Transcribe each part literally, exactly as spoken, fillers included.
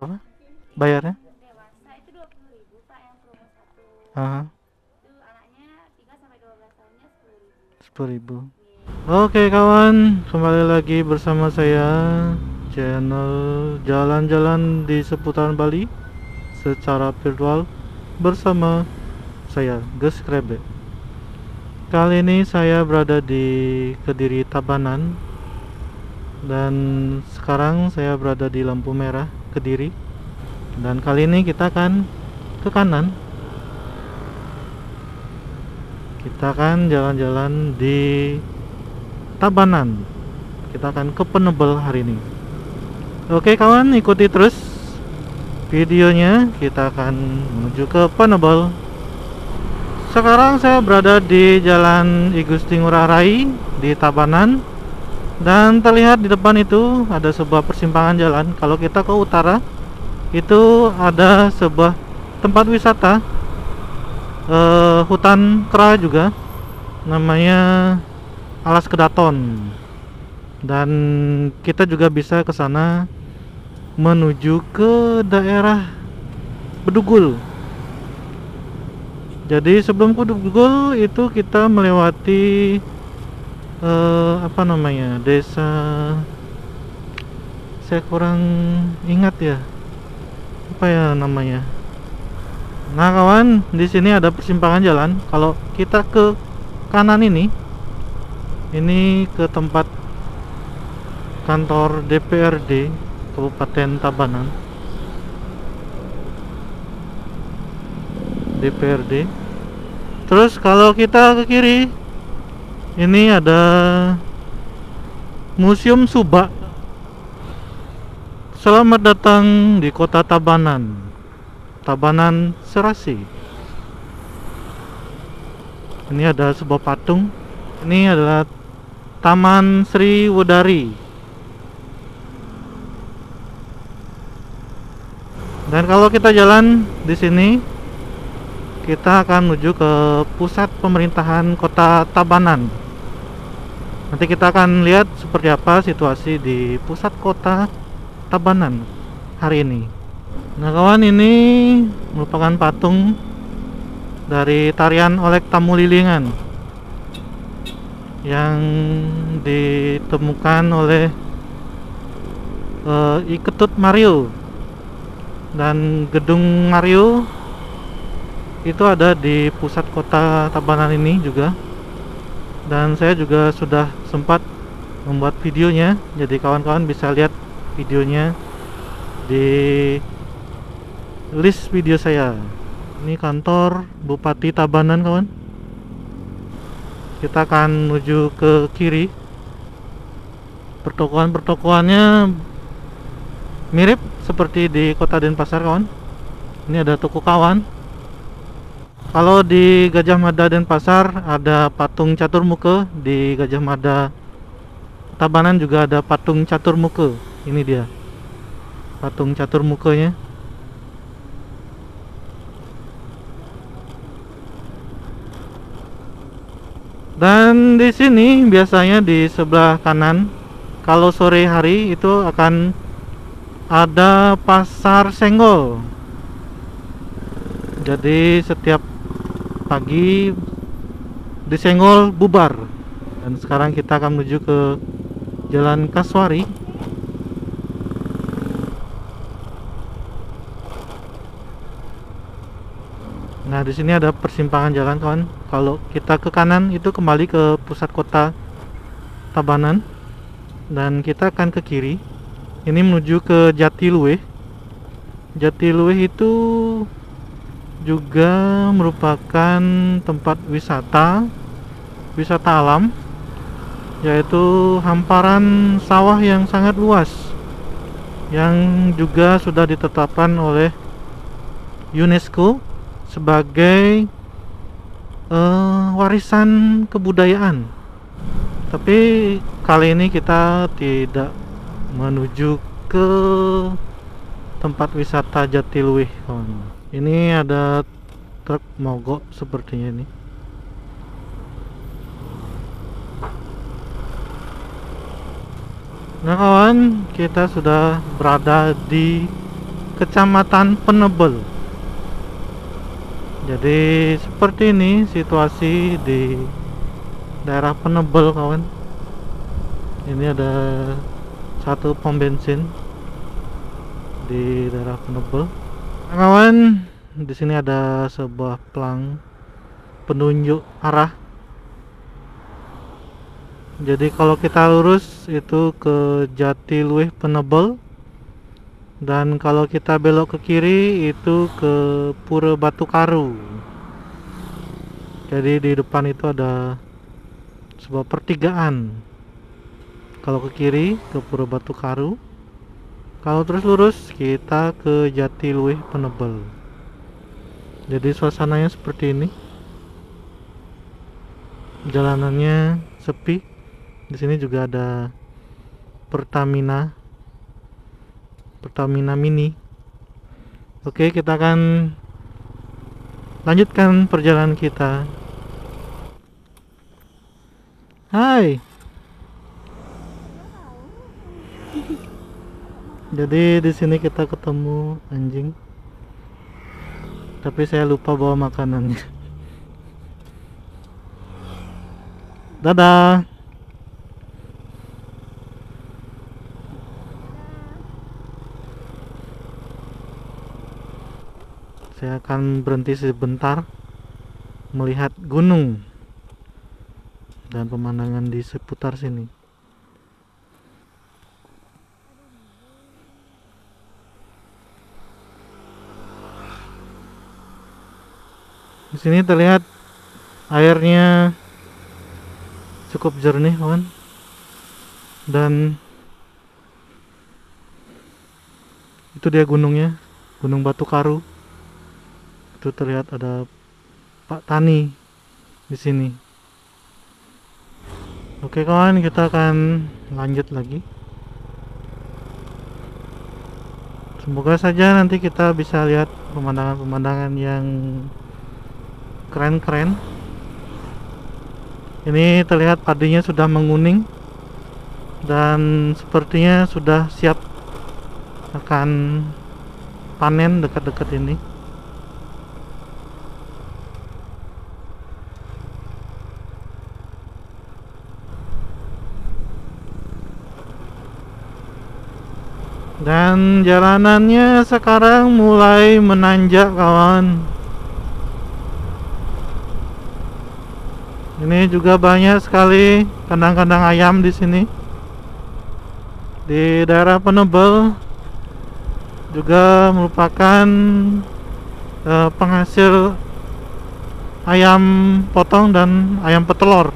Berapa? Bayarnya? Dewasa itu dua puluh ribu Pak, yang promo satu. Heeh. Itu anaknya tiga sampai dua belas tahunnya sepuluh ribu. sepuluh ribu. Oke, kawan, kembali lagi bersama saya channel jalan-jalan di seputaran Bali secara virtual bersama saya Gus Krebek. Kali ini saya berada di Kediri Tabanan dan sekarang saya berada di lampu merah Kediri, dan kali ini kita akan ke kanan, kita akan jalan-jalan di Tabanan, kita akan ke Penebel hari ini. Oke kawan, ikuti terus videonya, kita akan menuju ke Penebel. Sekarang saya berada di Jalan I Gusti Ngurah Rai di Tabanan, dan terlihat di depan itu ada sebuah persimpangan jalan. Kalau kita ke utara itu ada sebuah tempat wisata eh, hutan kera juga, namanya Alas Kedaton, dan kita juga bisa ke sana menuju ke daerah Bedugul. Jadi sebelum ke Bedugul itu kita melewati eh, apa namanya, desa, saya kurang ingat ya apa ya namanya. Nah kawan, di sini ada persimpangan jalan. Kalau kita ke kanan ini, ini ke tempat kantor D P R D Kabupaten Tabanan. D P R D. Terus kalau kita ke kiri, ini ada Museum Subak. Selamat datang di kota Tabanan, Tabanan Serasi. Ini ada sebuah patung. Ini adalah Taman Sri Wedari. Dan kalau kita jalan di sini, kita akan menuju ke pusat pemerintahan kota Tabanan. Nanti kita akan lihat seperti apa situasi di pusat kota Tabanan hari ini. Nah kawan, ini merupakan patung dari tarian Oleg Tamulilingan yang ditemukan oleh uh, Iketut Mario, dan gedung Mario itu ada di pusat kota Tabanan ini juga, dan saya juga sudah sempat membuat videonya, jadi kawan-kawan bisa lihat videonya di list video saya. Ini kantor Bupati Tabanan kawan. Kita akan menuju ke kiri. Pertokoan-pertokoannya mirip seperti di kota Denpasar kawan. Ini ada toko kawan. Kalau di Gajah Mada Denpasar ada patung Catur Muka, di Gajah Mada Tabanan juga ada patung Catur Muka. Ini dia patung Catur Mukanya. Dan di sini biasanya di sebelah kanan, kalau sore hari itu akan ada Pasar Senggol. Jadi setiap pagi di Senggol bubar. Dan sekarang kita akan menuju ke Jalan Kaswari. Nah di sini ada persimpangan jalan kawan. Kalau kita ke kanan itu kembali ke pusat kota Tabanan, dan kita akan ke kiri. Ini menuju ke Jatiluwih. Jatiluwih itu juga merupakan tempat wisata wisata alam, yaitu hamparan sawah yang sangat luas yang juga sudah ditetapkan oleh UNESCO sebagai uh, warisan kebudayaan. Tapi kali ini kita tidak menuju ke tempat wisata Jatiluwih kawan. Ini ada truk mogok sepertinya ini. Nah kawan, kita sudah berada di Kecamatan Penebel. Jadi seperti ini situasi di daerah Penebel, kawan. Ini ada satu pom bensin di daerah Penebel. Nah, kawan, di sini ada sebuah pelang penunjuk arah. Jadi kalau kita lurus itu ke Jatiluwih Penebel, dan kalau kita belok ke kiri itu ke Pura Batu Karu. Jadi di depan itu ada sebuah pertigaan. Kalau ke kiri ke Pura Batu Karu, kalau terus lurus kita ke Jatiluwih Penebel. Jadi suasananya seperti ini. Jalanannya sepi. Di sini juga ada Pertamina, Pertamina Mini. Oke, kita akan lanjutkan perjalanan kita. Hai. Jadi di sini kita ketemu anjing. Tapi saya lupa bawa makanannya. Dadah. Saya akan berhenti sebentar melihat gunung dan pemandangan di seputar sini. Di sini terlihat airnya cukup jernih, kawan, dan itu dia gunungnya, Gunung Batu Karu. Itu terlihat ada Pak Tani di sini. Oke kawan, kita akan lanjut lagi. Semoga saja nanti kita bisa lihat pemandangan-pemandangan yang keren-keren. Ini terlihat padinya sudah menguning dan sepertinya sudah siap akan panen dekat-dekat ini. Dan jalanannya sekarang mulai menanjak, kawan. Ini juga banyak sekali kandang-kandang ayam di sini. Di daerah Penebel juga merupakan eh, penghasil ayam potong dan ayam petelur.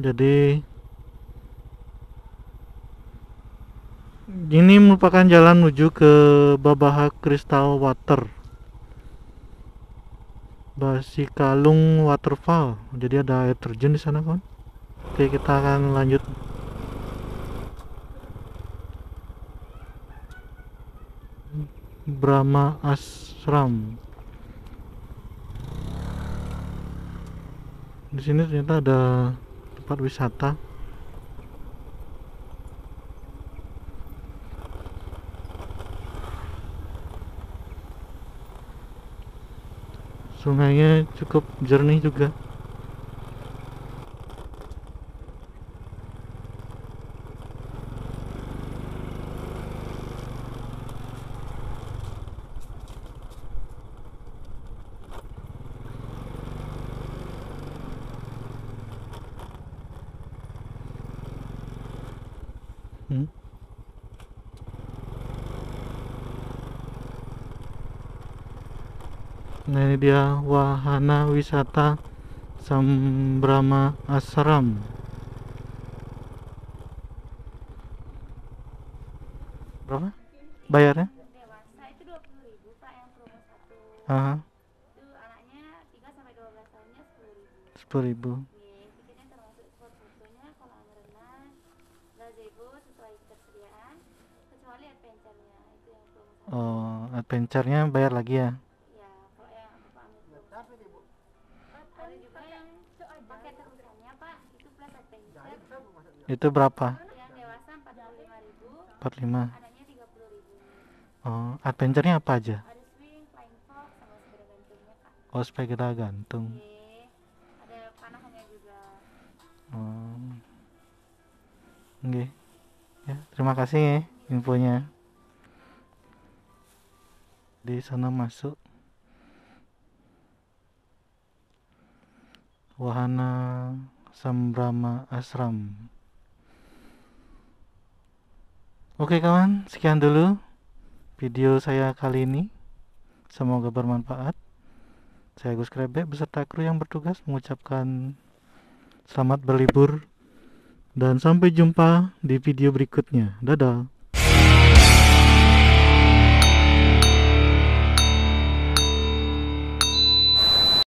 Jadi ini merupakan jalan menuju ke Babaha Crystal Water, Basikalung Waterfall. Jadi ada air terjun di sana, kawan. Oke, kita akan lanjut. Sambhrama Ashram. Di sini ternyata ada tempat wisata. Sungainya cukup jernih juga. Hmm. Nah, ini dia wahana wisata Sambhrama Ashram. Berapa bayarnya? Dewasa itu dua puluh ribu, Pak, yang promo satu. Heeh. Itu anaknya tiga sampai dua belas tahunnya sepuluh ribu. sepuluh ribu. Oh, adventure-nya bayar lagi ya? Ya, kalau yang Itu berapa? Yang dewasa empat puluh lima ribu, empat puluh lima. Adanya tiga puluh ribu. Oh, adventure-nya apa aja? Ada swing, flying fox, sama sepeda gantungnya, Kak. Oh, sepeda gantung. Oke. Ada panahnya juga. Oh. Oke. Ya, terima kasih ya infonya. Di sana masuk wahana Sambhrama Ashram. Oke kawan, sekian dulu video saya kali ini. Semoga bermanfaat. Saya Gus Krebek beserta kru yang bertugas mengucapkan selamat berlibur dan sampai jumpa di video berikutnya. Dadah.